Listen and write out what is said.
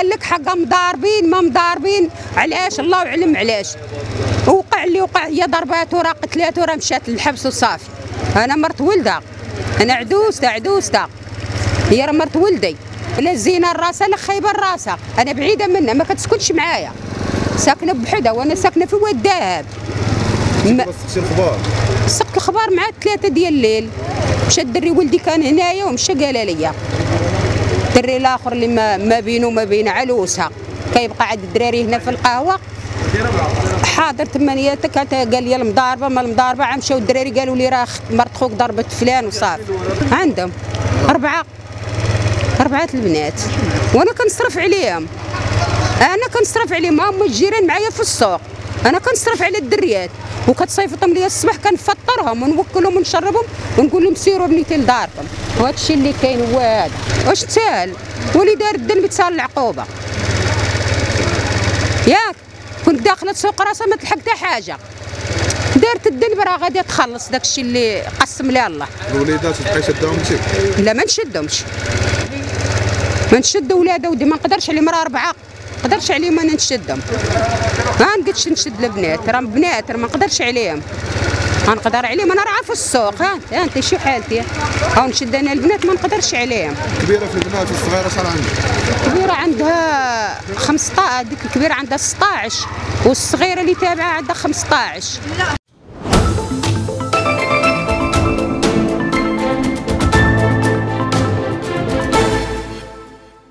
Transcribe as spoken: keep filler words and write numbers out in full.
قال لك حقا مضاربين ما مضاربين، علاش الله يعلم علاش وقع اللي وقع. هي ضرباته راه قتلاته راه مشات للحبس وصافي. انا مرت ولدها، انا عدوسته عدوسته هي راه مرت ولدي. لا زينه الراسه لا خايبه الراسه، انا بعيده منها ما كتسكنش معايا، ساكنه بحدها وانا ساكنه في واد الذهب. ما سقتي الخبار؟ سقت الخبار مع ثلاثة ديال الليل. مشى الدري ولدي كان هنايا ومشى قال ليا الدري الاخر اللي ما, ما بينه وما بين علوسها كيبقى عند الدراري هنا في القهوه حاضر تمنياتك. قال لي المضاربه ما المضاربه، عم مشاو الدراري قالوا لي راه مرت خوك ضربت فلان وصافي. عندهم اربعه اربعه البنات وانا كنصرف عليهم، انا كنصرف عليهم، هما الجيران معايا في السوق، انا كنصرف على الدريات وكتصيفطهم ليا الصباح كنفطرهم ونوكلهم ونشربهم ونقول لهم سيروا بنيتي لداركم. وهذا الشيء اللي كاين هو هذا. واش تساهل واللي دار الذنب تساهل العقوبه ياك؟ كنت داخله سوق راسها ما تلحق حتى حاجه، دارت الذنب راه غادي تخلص داك الشيء اللي قسم لها الله. الوليدات تبقاي شدهم انت؟ لا ما نشدهمش، ما نشد ولادها ودي ما نقدرش عليهم، راه اربعه ما نقدرش عليهم انا نشدهم. ما نقدش نشد البنات، راه بنات راه ما نقدرش عليهم. غنقدر عليهم انا راه عارفه السوق. ها انت شي حالتي او نشد انا البنات ما نقدرش عليهم. كبيره في البنات والصغيره شحال عندها؟ الكبيره عندها خمسطاش، هذيك الكبيره عندها ستطاش والصغيره اللي تابعه عندها خمسطاش.